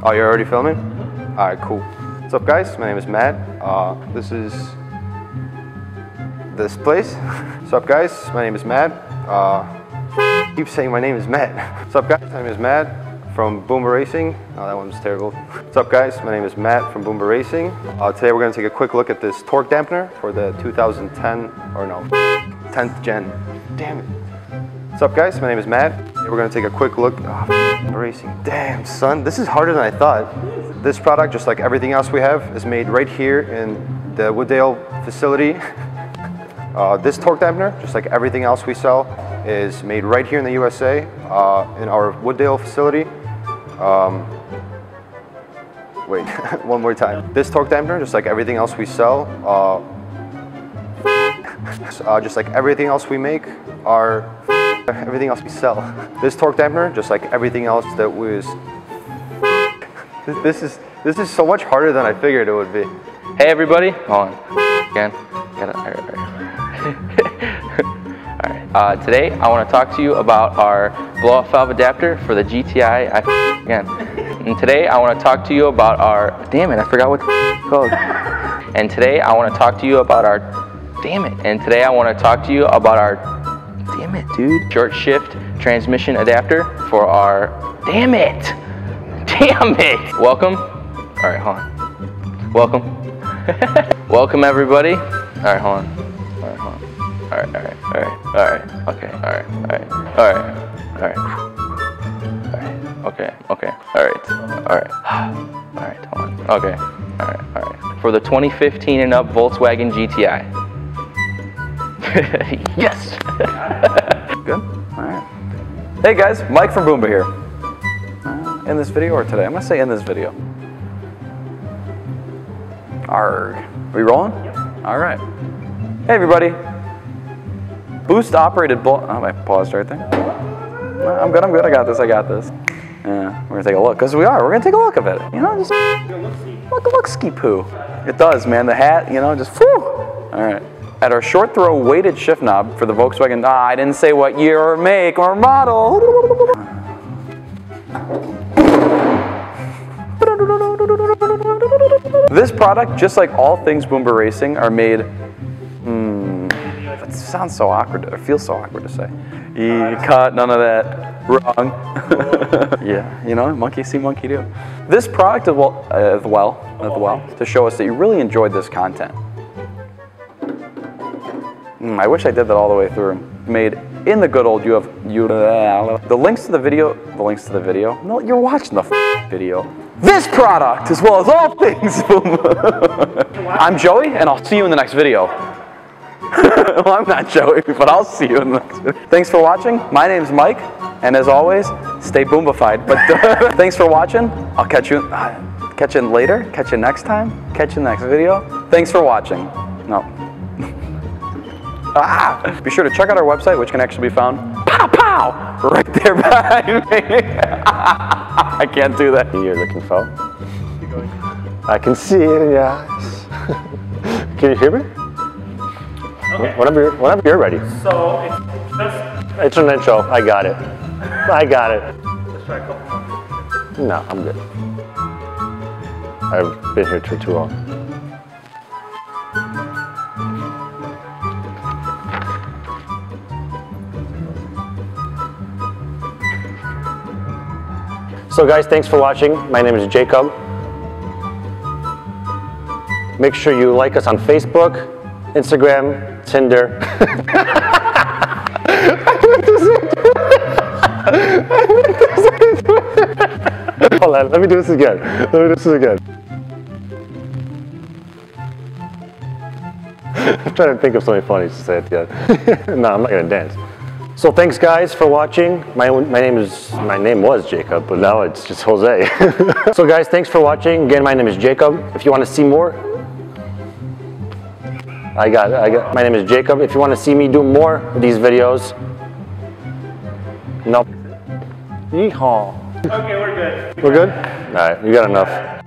Oh, you're already filming? Alright, cool. What's up, guys? My name is Matt. This is this place. What's up, guys? My name is Matt. I keep saying my name is Matt. What's up, guys? My name is Matt from Boomba Racing. Oh, that one's terrible. What's up, guys? My name is Matt from Boomba Racing. Today we're going to take a quick look at this torque dampener for the 10th gen. Damn it. What's up, guys? My name is Matt. We're gonna take a quick look. Oh, racing. Damn, son, this is harder than I thought. This product, just like everything else we have, is made right here in the Wooddale facility. This torque dampener, just like everything else we sell, is made right here in the USA, in our Wooddale facility. Wait, one more time. This torque dampener, just like everything else we sell, just like everything else we make, are everything else we sell. This torque dampener, just like everything else that was... This is so much harder than I figured it would be. Hey everybody, hold on, again, got it, all right. All right. Today I want to talk to you about our blow-off valve adapter for the GTI, and today I want to talk to you about our, damn it, I forgot what it's called. And today I want to talk to you about our, damn it, and today I want to talk to you about our, damn it, dude. Short shift transmission adapter for our, damn it. Damn it. Welcome. All right, hold on. Welcome. Welcome, everybody. All right, hold on. All right, hold on. All right, all right. Okay, all right. Okay, all right, hold on. Okay, all right. For the 2015 and up Volkswagen GTI. Yes! Good? Alright. Hey guys, Mike from Boomba here. In this video or today? I'm going to say in this video. Arrgh. Are we rolling? Yep. Alright. Hey everybody. Boost operated blow. Oh, I paused right there. I'm good. I got this. Yeah, we're going to take a look. Because we are. We're going to take a look at it. You know, just look ski poo. It does, man. The hat, you know, just whew. Alright. At our short throw weighted shift knob for the Volkswagen, I didn't say what year or make or model. This product, just like all things Boomba Racing, are made, it sounds so awkward, it feels so awkward to say. You cut, none of that, wrong. Yeah, you know, monkey see, monkey do. This product as well, to show us that you really enjoyed this content. I wish I did that all the way through. Made in the good old the links to the video, no, you're watching the video. This product, as well as all things. I'm Joey, and I'll see you in the next video. Well, I'm not Joey, but I'll see you in the next video. Thanks for watching. My name's Mike, and as always, stay boombified. But thanks for watching. I'll catch you later, catch you next time, catch you in the next video. Thanks for watching. No. Ah, be sure to check out our website, which can actually be found right there behind me. I can't do that. You're looking for. I can see it in your eyes. Can you hear me? Okay. Whenever you're ready. So it's an intro. I got it. Let's try a couple more. No, I'm good. I've been here for too long. So guys, thanks for watching. My name is Jacob. Make sure you like us on Facebook, Instagram, Tinder. Hold on, let me do this again. I'm trying to think of something funny to say at the end. No, I'm not gonna dance. So thanks guys for watching. My name was Jacob, but now it's just Jose. So guys, thanks for watching. Again, my name is Jacob. If you want to see more, my name is Jacob. If you want to see me do more of these videos, nope. Yeehaw. Okay, we're good. We're good? All right, you got enough.